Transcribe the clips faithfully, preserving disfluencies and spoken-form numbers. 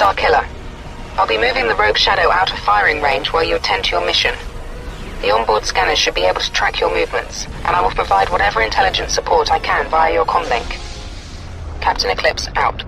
Star Killer, I'll be moving the Rogue Shadow out of firing range while you attend to your mission. The onboard scanners should be able to track your movements, and I will provide whatever intelligence support I can via your comlink. Captain Eclipse, out.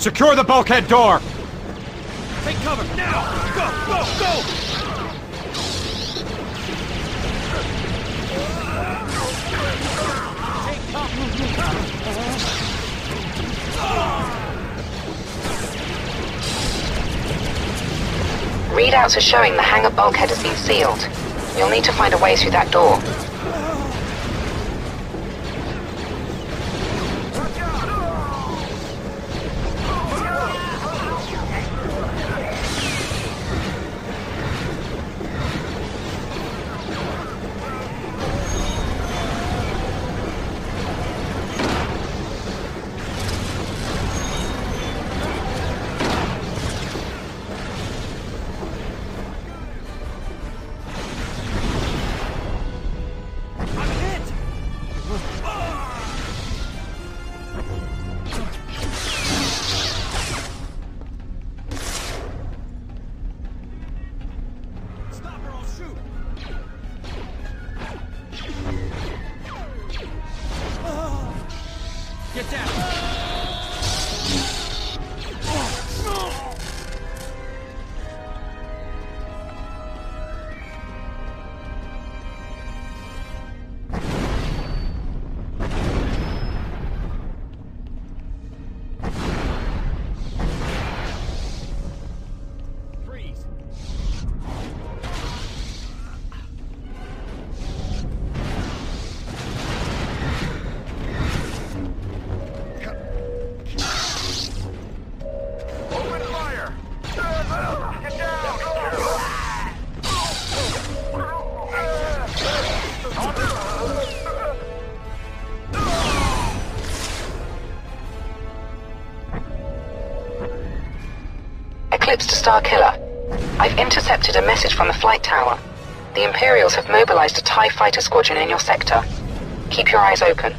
Secure the bulkhead door! Take cover, now! Go, go, go! Take cover! Readouts are showing the hangar bulkhead has been sealed. You'll need to find a way through that door. To Star Killer, I've intercepted a message from the flight tower. The Imperials have mobilized a TIE fighter squadron in your sector. Keep your eyes open.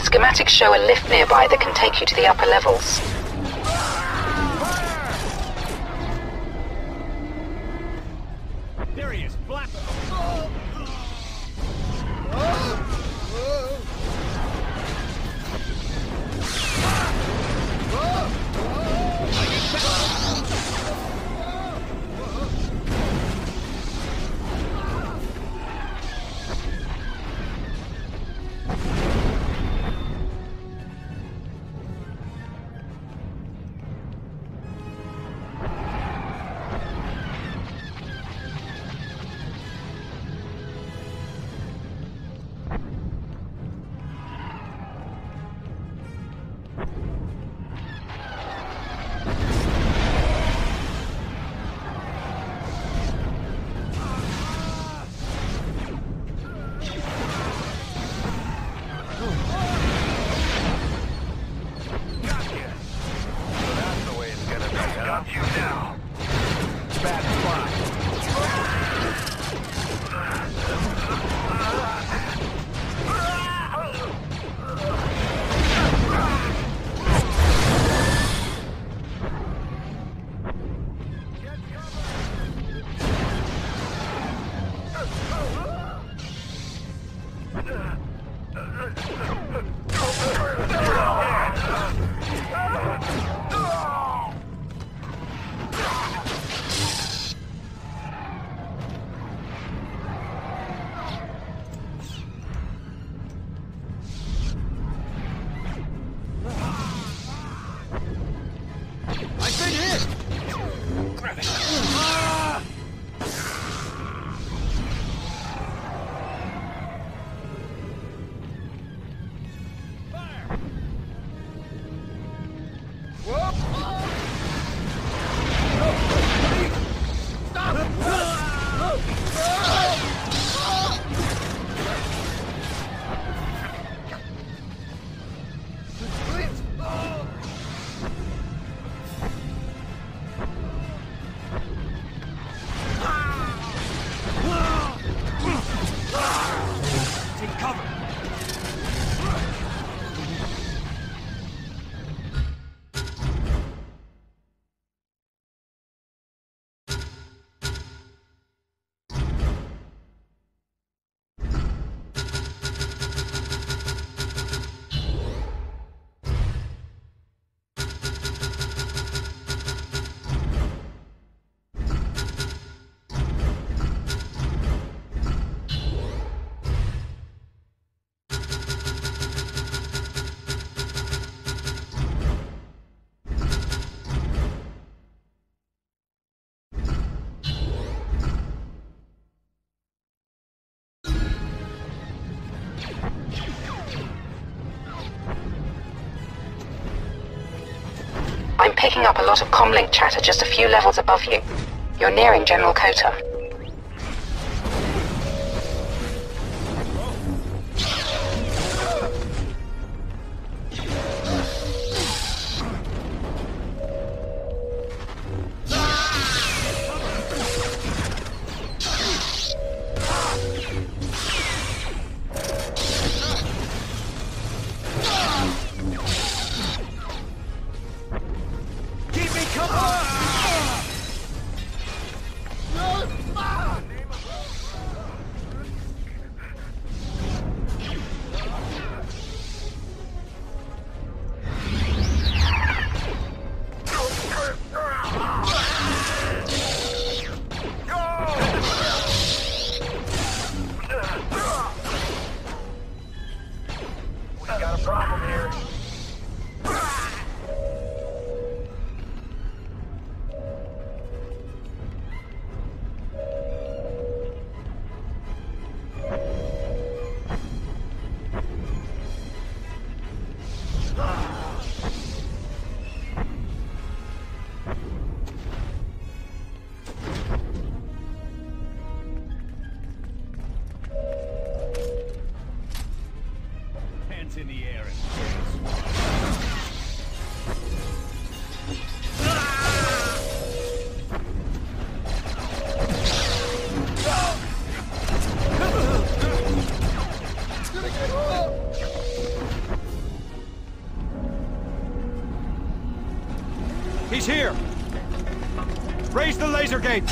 Schematics show a lift nearby that can take you to the upper levels. There he is, black. Bad spot. picking up a lot of comlink chatter just a few levels above you. You're nearing General Kota. He's here! Raise the laser gate!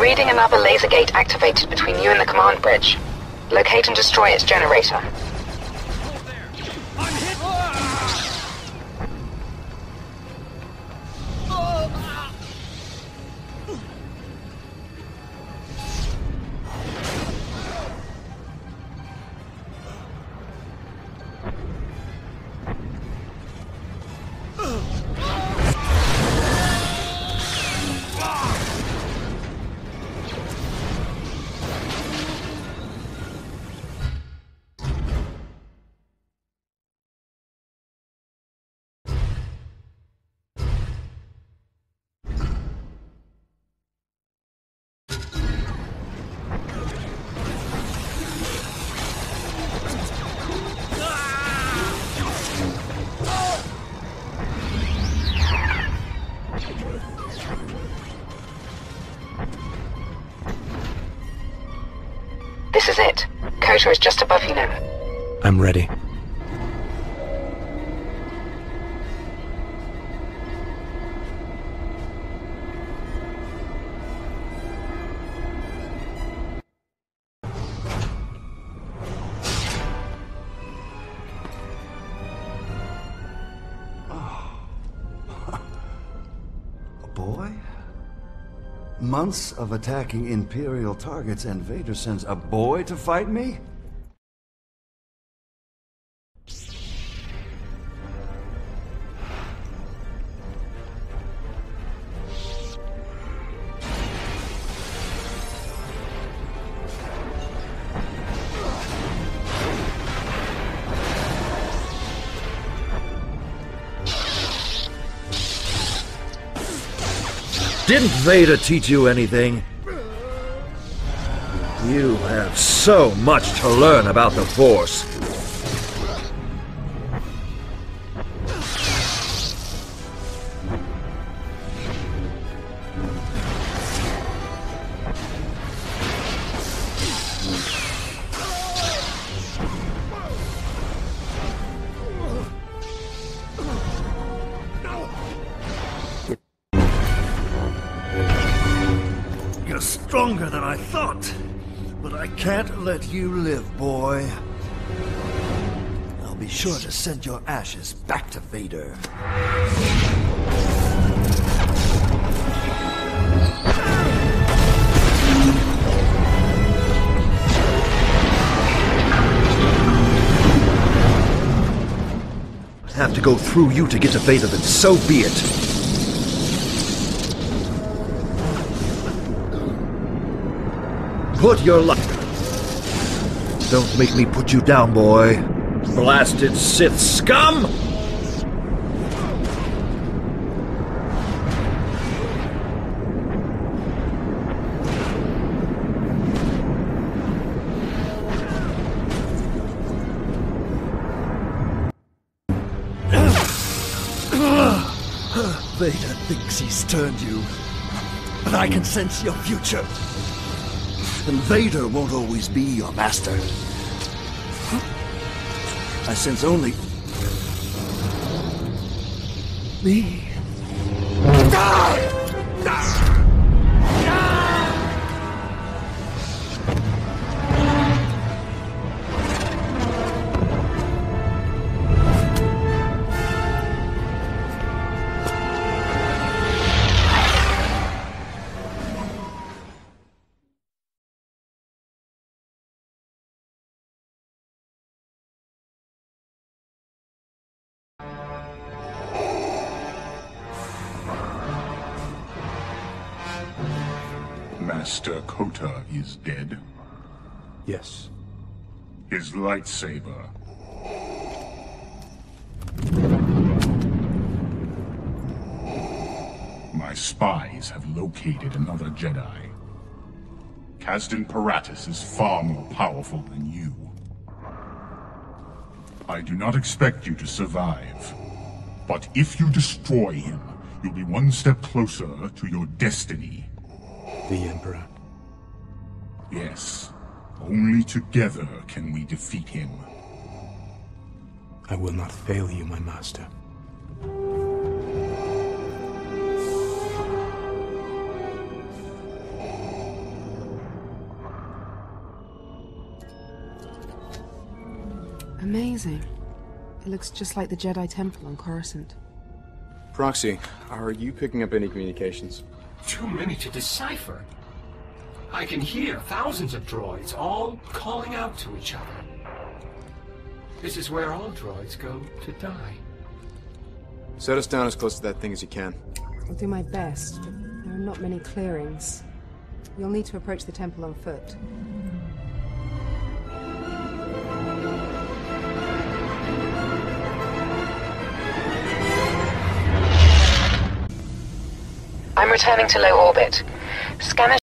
Reading another laser gate activated between you and the command bridge. Locate and destroy its generator. This is it. Kota is just above you now. I'm ready. Months of attacking Imperial targets, and Vader sends a boy to fight me? Didn't Vader teach you anything? You have so much to learn about the Force. Stronger than I thought, but I can't let you live, boy. I'll be sure to send your ashes back to Vader. Have to go through you to get to Vader, then so be it. Put your luck. Don't make me put you down, boy. Blasted Sith scum! Vader thinks he's turned you, but I can sense your future. And Vader won't always be your master. I sense only... me. Master Kota is dead. Yes. His lightsaber. My spies have located another Jedi. Kazdan Paratus is far more powerful than you. I do not expect you to survive, but if you destroy him, you'll be one step closer to your destiny. The Emperor. Yes. Only together can we defeat him. I will not fail you, my master. Amazing. It looks just like the Jedi Temple on Coruscant. Proxy, are you picking up any communications? Too many to decipher. I can hear thousands of droids all calling out to each other. This is where all droids go to die. Set us down as close to that thing as you can. I'll do my best, but there are not many clearings. You'll need to approach the temple on foot. I'm returning to low orbit. Scanner